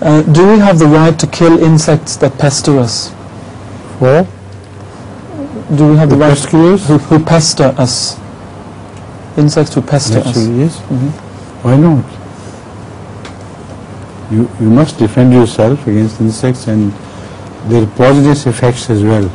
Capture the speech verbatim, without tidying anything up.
Uh, do we have the right to kill insects that pester us? Well, do we have the, the right who, who pester us? Insects who pester That's us. Yes. Mm-hmm. Why not? You you must defend yourself against insects and their poisonous effects as well.